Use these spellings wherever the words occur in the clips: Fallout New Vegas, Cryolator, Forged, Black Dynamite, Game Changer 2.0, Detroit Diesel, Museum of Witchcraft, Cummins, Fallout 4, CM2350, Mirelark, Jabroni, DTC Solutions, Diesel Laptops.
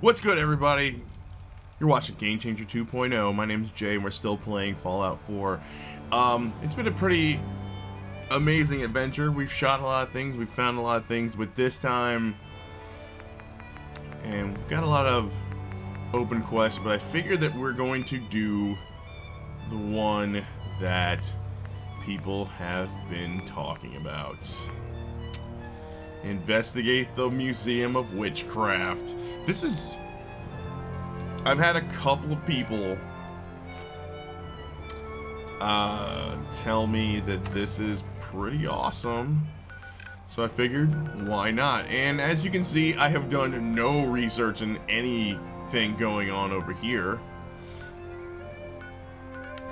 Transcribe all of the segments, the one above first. What's good, everybody? You're watching Game Changer 2.0. My name is Jay, and we're still playing Fallout 4. It's been a pretty amazing adventure. We've shot a lot of things, we've found a lot of things, but this time, and we've got a lot of open quests, but I figured that we're going to do the one that people have been talking about. Investigate the Museum of Witchcraft. This is... I've had a couple of people tell me that this is pretty awesome, so I figured, why not? And as you can see, I have done no research in anything going on over here.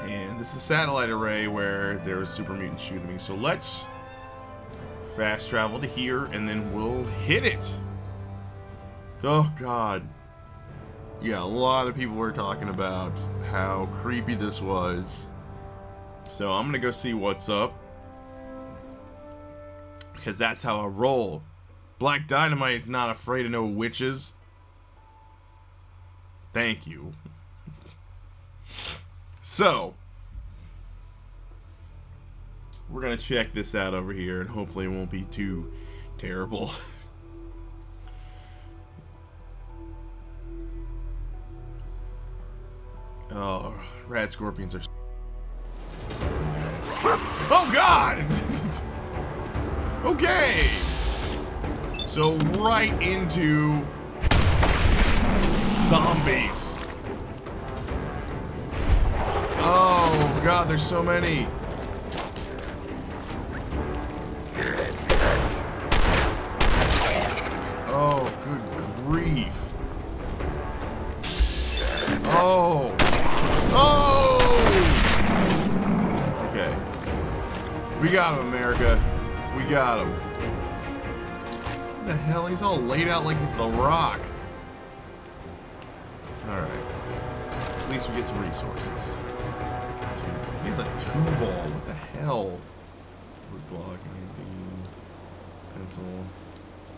And this is a satellite array where there is super mutant shooting me, so let's fast travel to here, and then we'll hit it. Oh god. Yeah, a lot of people were talking about how creepy this was. So I'm gonna go see what's up, because that's how I roll. Black Dynamite is not afraid of no witches. Thank you. So we're gonna check this out over here, and hopefully it won't be too terrible. Oh, rad scorpions are... Oh god! Okay! So right into zombies. Oh god, there's so many. Oh, good grief. Oh. Oh! Okay. We got him, America. We got him. What the hell? He's all laid out like he's the Rock. Alright. At least we get some resources. He's a 2-ball. What the hell? Root block, anything. Pencil.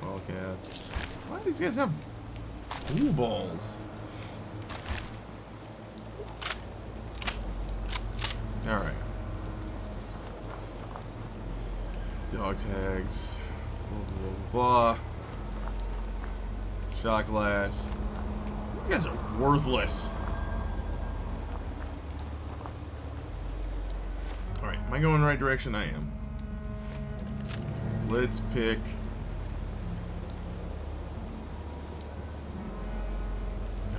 Wildcats. Why do these guys have 2-balls? Alright. Dog tags. Blah, blah, blah. Shot glass. You guys are worthless. Alright, am I going in the right direction? I am. Let's pick...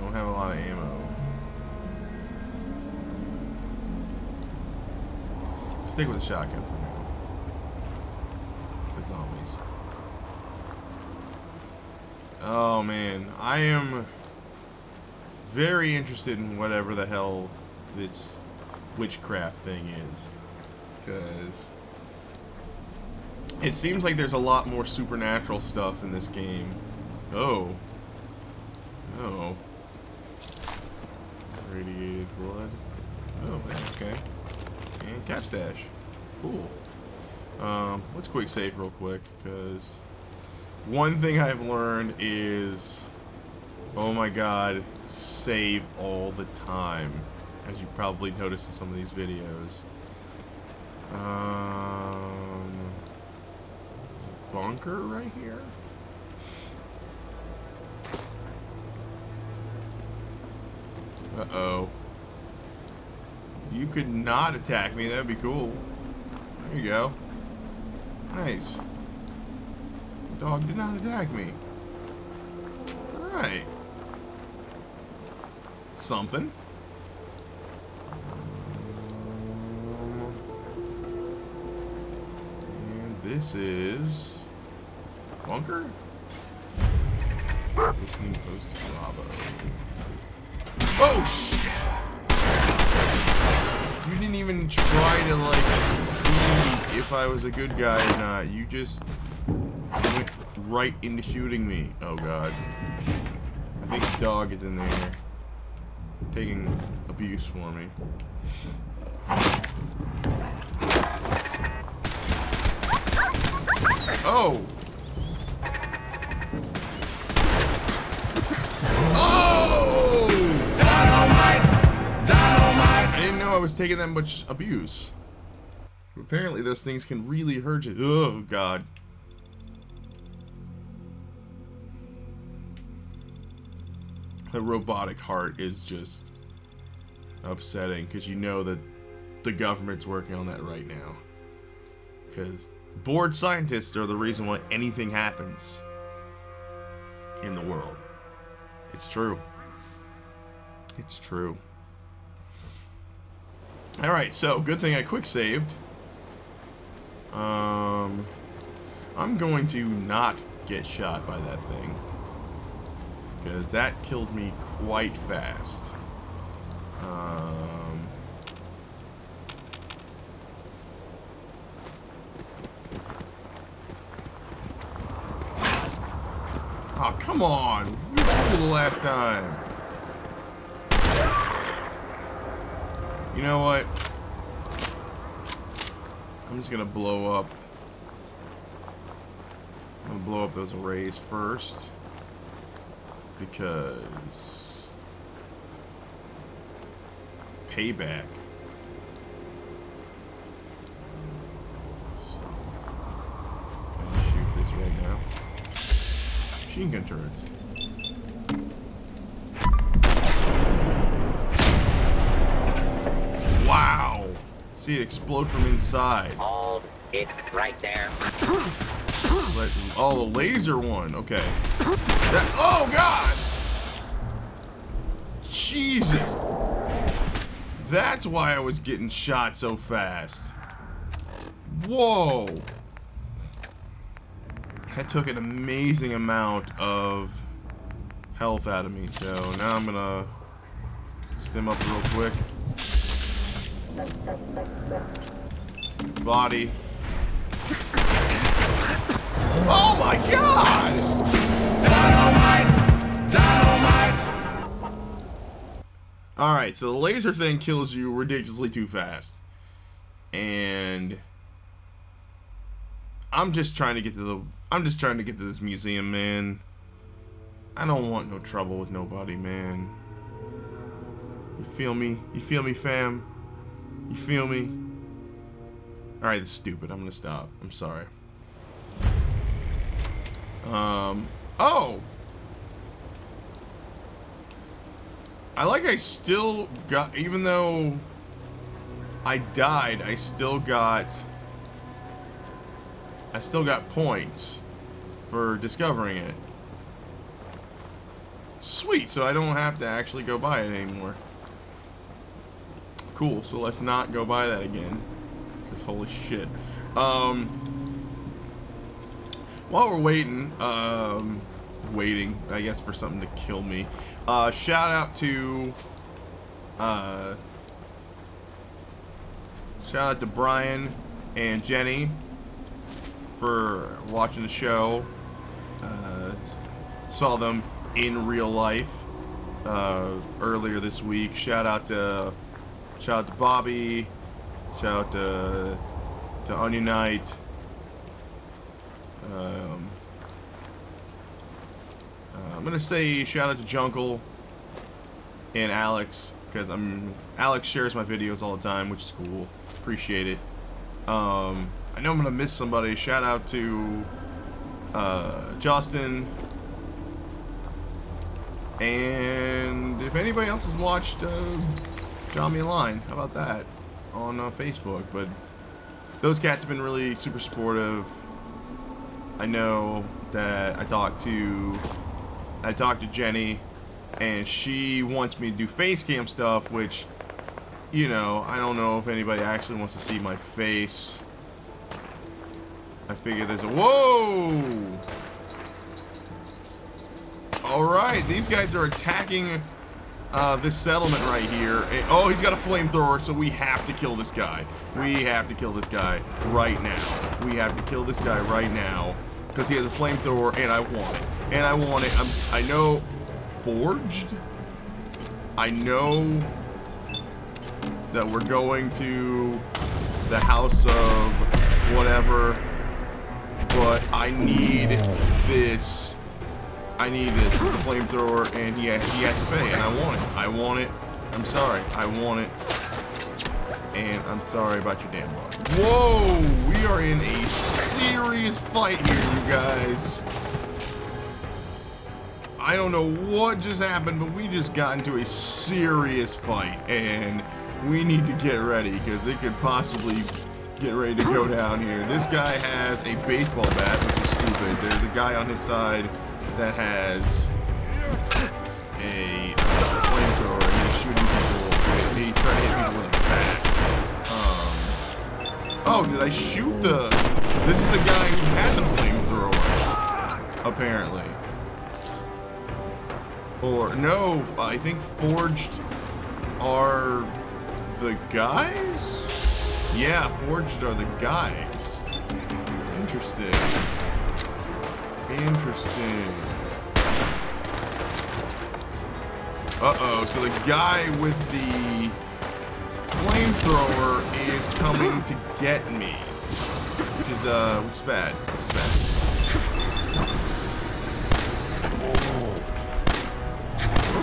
Don't have a lot of ammo. Stick with a shotgun for now. The zombies. Oh man, I am very interested in whatever the hell this witchcraft thing is, because it seems like there's a lot more supernatural stuff in this game. Oh. Oh. Radiated blood. Oh, okay. And cat stash. Cool. Let's quick save real quick, because one thing I've learned is, oh my god, save all the time, as you probably noticed in some of these videos. Bunker right here? Uh-oh. You could not attack me, that'd be cool. There you go. Nice. The dog did not attack me. Alright. Something. And this is... Bunker? This thing goes to Bravo. Oh, shit! You didn't even try to, like, see if I was a good guy or not. You just went right into shooting me. Oh, god. I think the dog is in there taking abuse for me. Oh! Oh! was taking that much abuse. Apparently those things can really hurt you. Oh god. The robotic heart is just upsetting, because you know that the government's working on that right now. Because bored scientists are the reason why anything happens in the world. It's true. It's true. Alright, so good thing I quick saved. I'm going to not get shot by that thing, because that killed me quite fast. Oh, come on! You did the last time! You know what? I'm just gonna blow up. I'm gonna blow up those arrays first. Because... payback. So, I'm gonna shoot this right now. Machine gun turrets. Wow! See it explode from inside. Hold it right there. But, oh, the laser one. Okay. That, oh god! Jesus! That's why I was getting shot so fast. Whoa! That took an amazing amount of health out of me. So now I'm gonna stim up real quick. Body. Oh my god! Dynamite! Dynamite! Alright, so the laser thing kills you ridiculously too fast. And I'm just trying to get to the this museum, man. I don't want no trouble with nobody, man. You feel me? You feel me, fam? You feel me? Alright, that's stupid. I'm gonna stop. I'm sorry. Oh! I still got, even though I died, I still got points for discovering it. Sweet, so I don't have to actually go buy it anymore. Cool, so let's not go buy that again. Because holy shit. While we're waiting, I guess, for something to kill me, shout out to, Brian and Jenny for watching the show. Saw them in real life, earlier this week. Shout out to... shout out to Bobby, shout out to Ununite, I'm gonna say shout out to Junkle and Alex, because Alex shares my videos all the time, which is cool, appreciate it. I know I'm gonna miss somebody. Shout out to Justin. And if anybody else has watched, draw me a line, how about that, on Facebook. But those cats have been really super supportive. I know that I talked to Jenny, and she wants me to do face cam stuff, which, you know, I don't know if anybody actually wants to see my face. I figure there's a, whoa! Alright, these guys are attacking this settlement right here. And, oh, he's got a flamethrower, so we have to kill this guy. We have to kill this guy right now. We have to kill this guy right now, because he has a flamethrower, and I want it. And I want it. I know Forged. I know that we're going to the house of whatever, but I need this. I need this flamethrower, and he has to pay, and I want it. I want it. I'm sorry. I want it. and I'm sorry about your damn luck. Whoa, we are in a serious fight here, you guys. I don't know what just happened, but we just got into a serious fight, and we need to get ready, because it could possibly get ready to go down here. This guy has a baseball bat, which is stupid. There's a guy on his side that has a flamethrower, and he's shooting people. He's trying to hit people with a bat. Oh, did I shoot the... This is the guy who had the flamethrower, apparently. Or, no, I think Forged are the guys? Yeah, Forged are the guys. Interesting. Interesting. Uh-oh, so the guy with the flamethrower is coming to get me. Which is bad. Which is bad.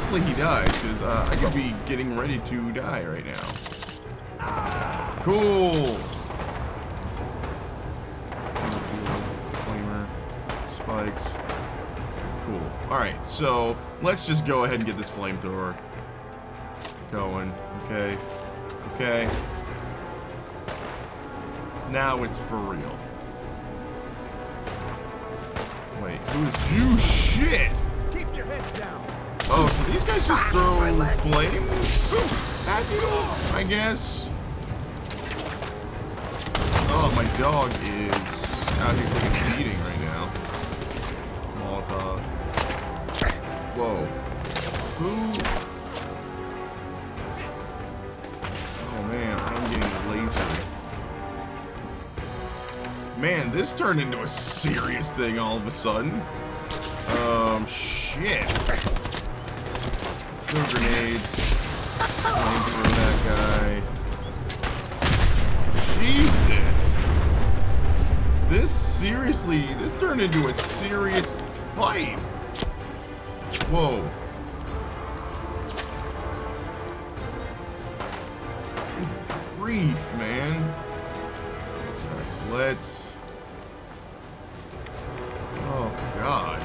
Hopefully he dies, because I could be getting ready to die right now. Cool! Flamer, spikes. Cool. Alright, so let's just go ahead and get this flamethrower going. Okay. Okay. Now it's for real. Wait, who is you? Shit! Keep your heads down! Oh, so these guys just throw flames at you, I guess. Oh, my dog is out here freaking bleeding right now. Molotov. Whoa. Who? Oh man, I'm getting laser. Man, this turned into a serious thing all of a sudden. Shit. Throw grenades. Aim for that guy. Jesus! This turned into a serious fight. Whoa. Good grief, man. Alright, let's... Oh, God.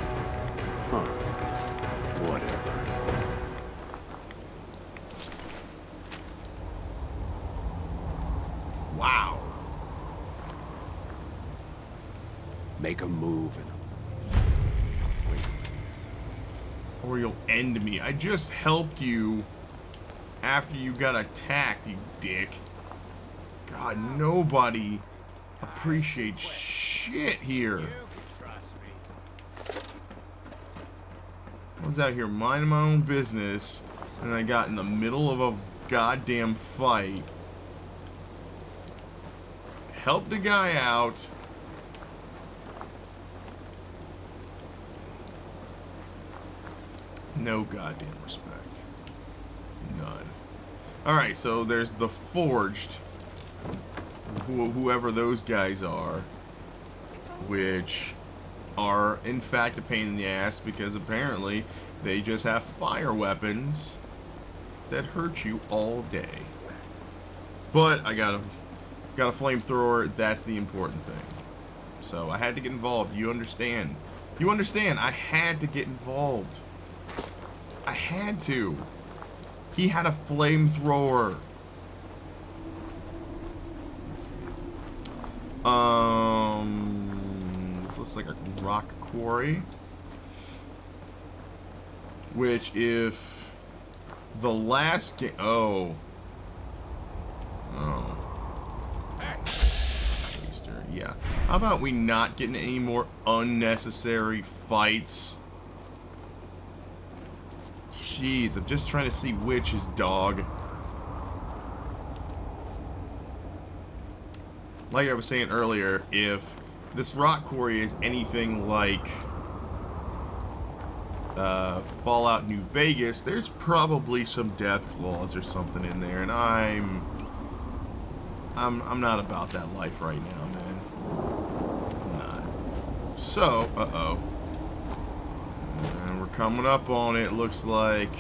Huh. Whatever. Wow. Make a move and or you'll end me. I just helped you after you got attacked, you dick. God, nobody appreciates shit here. I was out here minding my own business, and I got in the middle of a goddamn fight. Helped the guy out. No goddamn respect. None. Alright, so there's the Forged. Whoever those guys are. Which... are in fact a pain in the ass, because apparently they just have fire weapons that hurt you all day. But I got a flamethrower. That's the important thing. So I had to get involved. You understand? You understand? I had to get involved. I had to. He had a flamethrower. Looks like a rock quarry, which if the last game, yeah, how about we not get into any more unnecessary fights? Jeez, I'm just trying to see witch's dog. Like I was saying earlier, if this rock quarry is anything like Fallout New Vegas, there's probably some death claws or something in there, and I'm not about that life right now, man. I'm not. So, uh-oh. And we're coming up on it, looks like.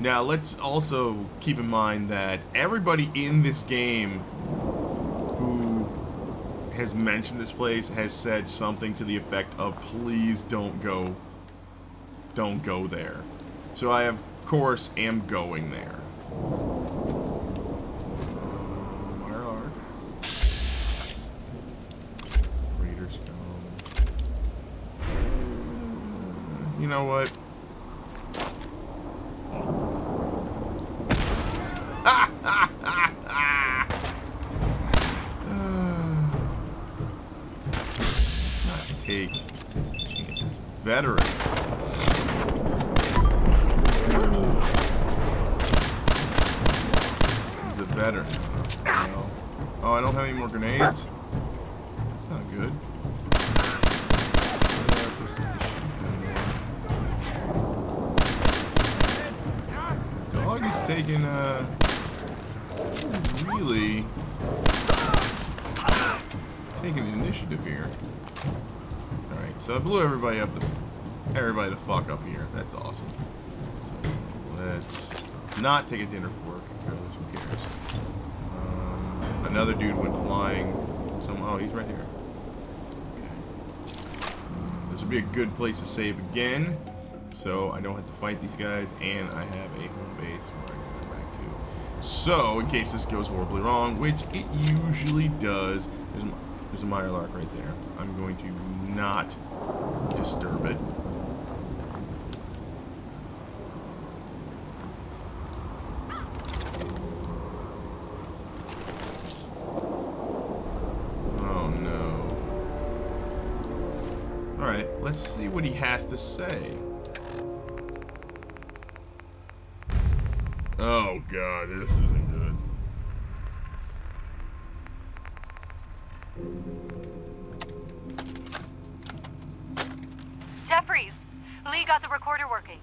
Now, let's also keep in mind that everybody in this game who has mentioned this place has said something to the effect of, please don't go there. So I, of course, am going there. Mirelark. Raider Stone. You know what? Veteran. He's a veteran. No. Oh, I don't have any more grenades? That's not good. Dog is taking, really taking an initiative here. Alright, so I blew everybody up the... Everybody the fuck up here. That's awesome. So let's not take a dinner fork because who cares? Another dude went flying. Somehow, oh, he's right here. This would be a good place to save again, so I don't have to fight these guys, and I have a home base where I can go back to. So, in case this goes horribly wrong, which it usually does, there's a Mirelark right there. I'm going to not disturb it. Let's see what he has to say. Oh god, this isn't good. Jeffries, Lee got the recorder working.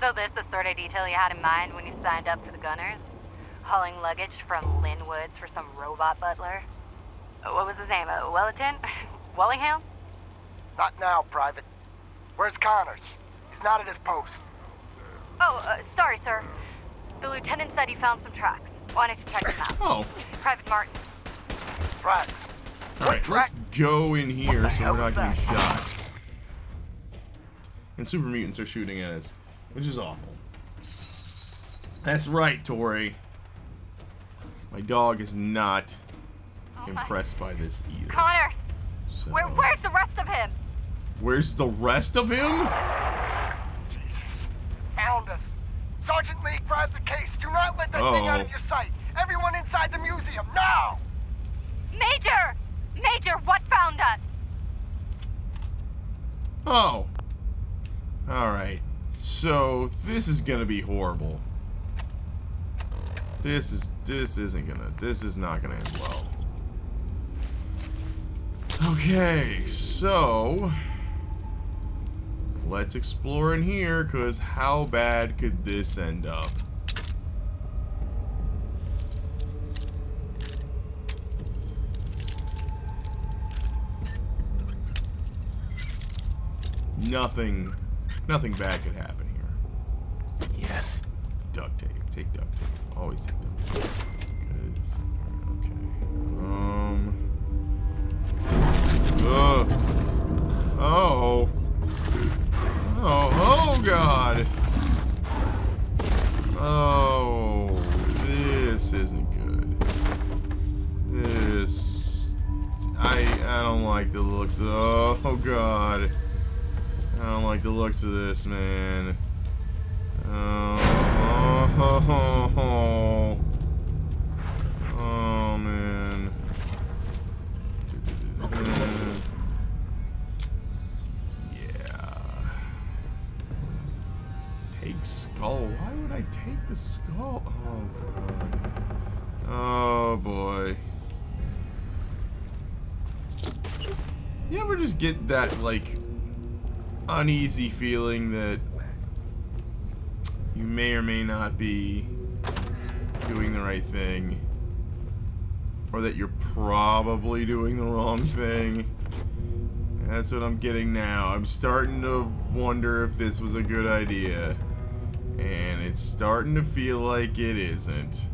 So this is the sort of detail you had in mind when you signed up for the Gunners? Hauling luggage from Linwood's for some robot butler? What was his name? Wellington? Wellingham? Not now, Private. Where's Connors? He's not at his post. Oh, sorry, sir. The lieutenant said he found some tracks. Wanted to check them out. Oh. Private Martin. Tracks. Alright, let's go in here so we're not getting shot. And super mutants are shooting at us, which is awful. That's right, Tori. My dog is not impressed by this either. Connors! So. Where's the rest of him? Where's the rest of him? Jesus. Found us. Sergeant Lee grabbed the case. Do not let that thing out of your sight. Everyone inside the museum, now! Major! Major, what found us? Oh. Alright. So, this is gonna be horrible. This is not gonna end well. Okay, so let's explore in here, because how bad could this end up? Nothing bad could happen here. Yes. Duct tape. Take duct tape. Always take duct tape. Okay. Oh. Oh god. Oh, this isn't good. This I don't like the looks of, oh god. I don't like the looks of this, man. Oh man. Skull. Why would I take the skull? Oh god. Oh boy. You ever just get that like uneasy feeling that you may or may not be doing the right thing, or that you're probably doing the wrong thing? That's what I'm getting now. I'm starting to wonder if this was a good idea. and it's starting to feel like it isn't.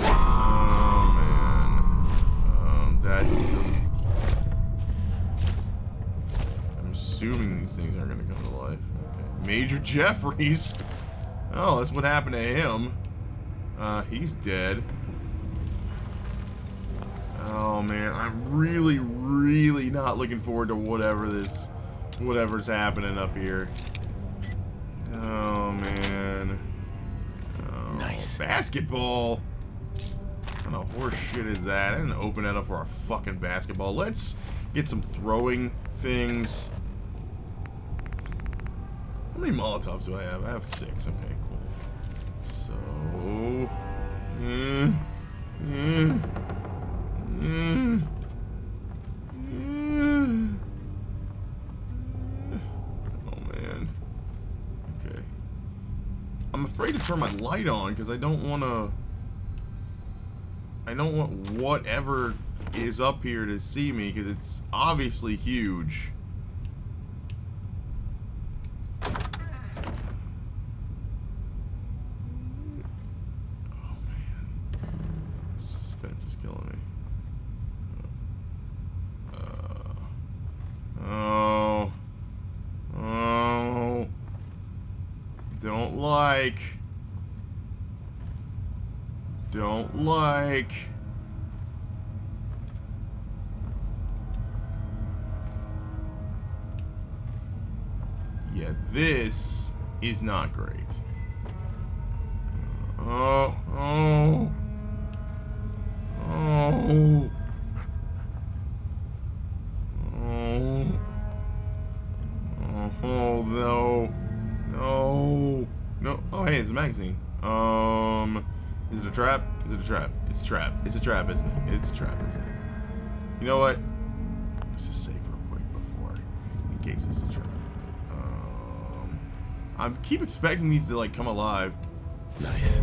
Oh man, I'm assuming these things aren't gonna come to life. Okay. Major Jeffries. Oh, that's what happened to him. He's dead. Oh man, I'm really, really not looking forward to whatever's happening up here. Oh man. Oh, nice basketball. What kind of horse shit is that? I didn't open that up for a fucking basketball. Let's get some throwing things. How many Molotovs do I have? I have 6. Okay, cool. So, oh man. Okay. I'm afraid to turn my light on because I don't want to. I don't want whatever is up here to see me because it's obviously huge. Don't like. Yeah, this is not great. Trap, isn't it? It's a trap, isn't it? You know what? Let's just save real quick before, in case it's a trap. I keep expecting these to like come alive. Nice.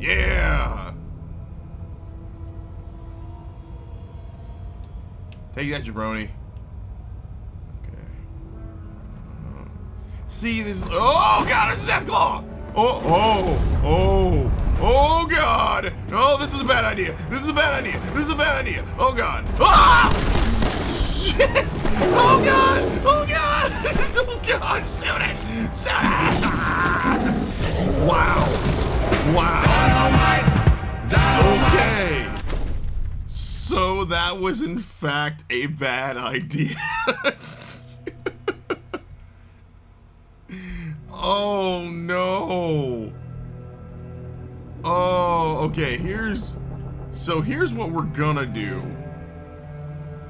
Yeah. Take that, Jabroni. Okay. See, this is. Oh God! It's a death claw. Oh God! Oh, this is a bad idea. This is a bad idea. This is a bad idea. Oh God! Ah! Shit! Oh God! Oh God! Oh God! Shoot it! Shoot it! Ah! Wow! Wow! Dynamite! Dynamite! Okay. So that was in fact a bad idea. Oh no! Oh, okay, here's what we're gonna do,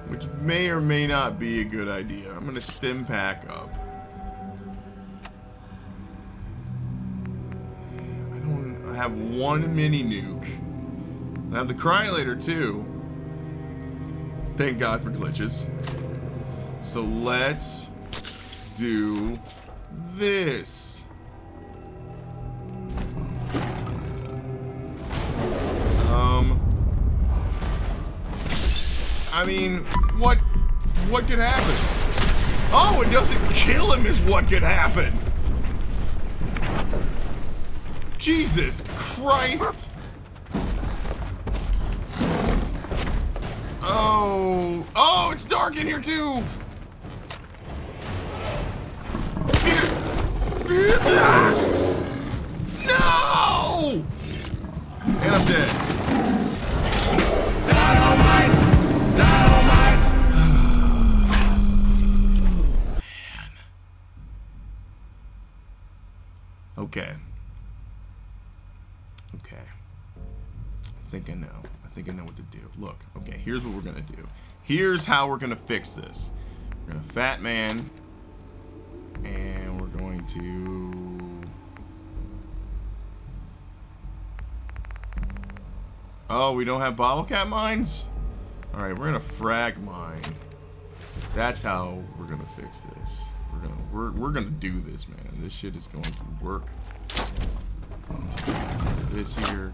which may or may not be a good idea. I'm gonna stim pack up. I have one mini nuke. I have the cryolator too. Thank God for glitches. So let's do this. I mean, what could happen? Oh, it doesn't kill him is what could happen. Jesus Christ. Oh, it's dark in here too. No! And I'm dead. Okay. Okay. I think I know what to do. Look, okay, here's what we're gonna do. Here's how we're gonna fix this. We're gonna fat man, and we're going to... Oh, we don't have bottle cap mines? Alright, we're gonna frag mine. That's how we're gonna fix this. We're gonna do this, man. This shit is going to work. This here,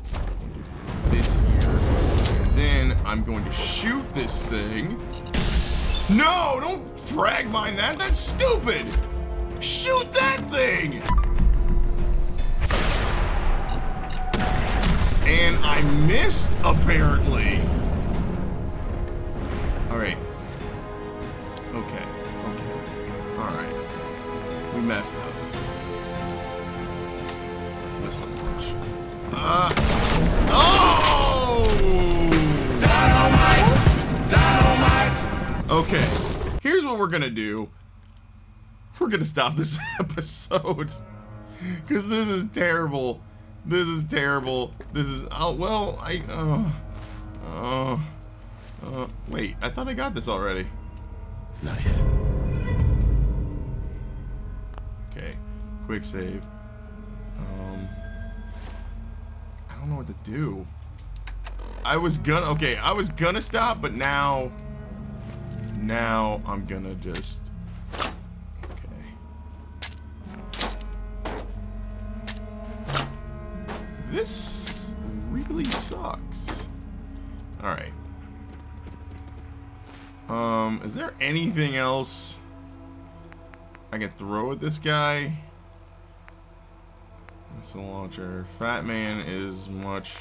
this here, and then I'm going to shoot this thing. No, don't frag mine that. That's stupid. Shoot that thing. And I missed, apparently. Alright. Okay. Okay. Alright. We messed up. Oh! Dynamite! Dynamite! Okay. Here's what we're gonna do. We're gonna stop this episode. Because this is terrible. This is terrible. This is, oh, well, wait, I thought I got this already. Nice. Okay, quick save. I don't know what to do. I was gonna stop, but now I'm gonna just. This really sucks. All right. Is there anything else I can throw at this guy? Missile launcher. Fat man is much.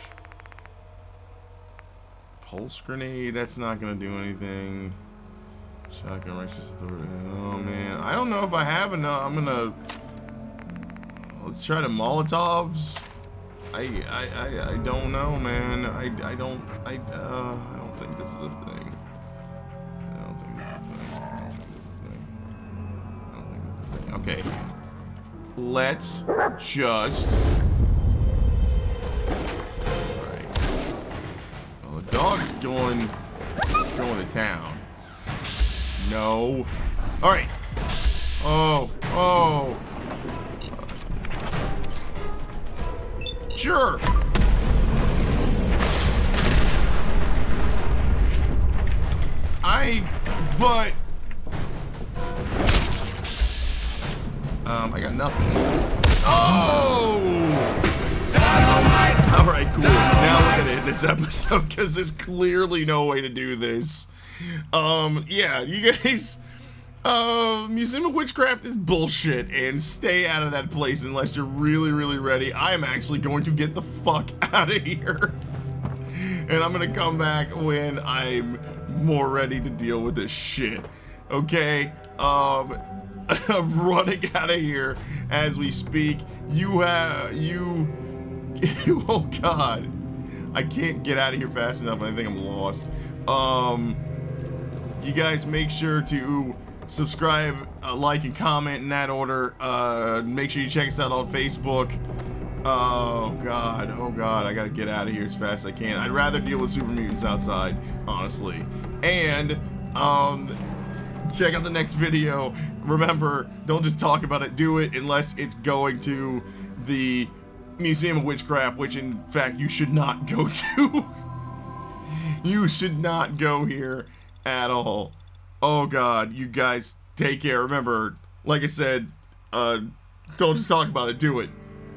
Pulse grenade. That's not gonna do anything. Shotgun righteous throw. Oh man, I don't know if I have enough. I'm gonna. Let's try the Molotovs. I don't know, man. I don't think this is a thing. I don't think this is a thing. I don't think this is a thing. Okay. Let's just. Alright. Well, the dog's going to town. No. Alright. Oh. Oh. Sure. I got nothing. Oh! Dynamite! All right, cool. Now we're gonna end this episode because there's clearly no way to do this. Yeah, you guys. Museum of Witchcraft is bullshit, and stay out of that place unless you're really, really ready. I am actually going to get the fuck out of here. And I'm gonna come back when I'm more ready to deal with this shit. Okay? I'm running out of here as we speak. Oh god. I can't get out of here fast enough, and I think I'm lost. You guys make sure to subscribe, like, and comment in that order. Make sure you check us out on Facebook. Oh god, I gotta get out of here as fast as I can. I'd rather deal with super mutants outside, honestly. And, check out the next video. Remember, don't just talk about it, do it, unless it's going to the Museum of Witchcraft, which in fact you should not go to. You should not go here at all. Oh god, you guys take care. Remember, like I said, don't just talk about it, do it.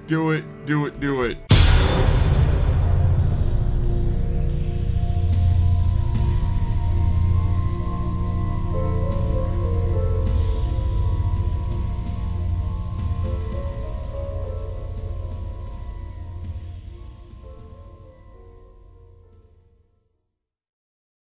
Do it, do it, do it.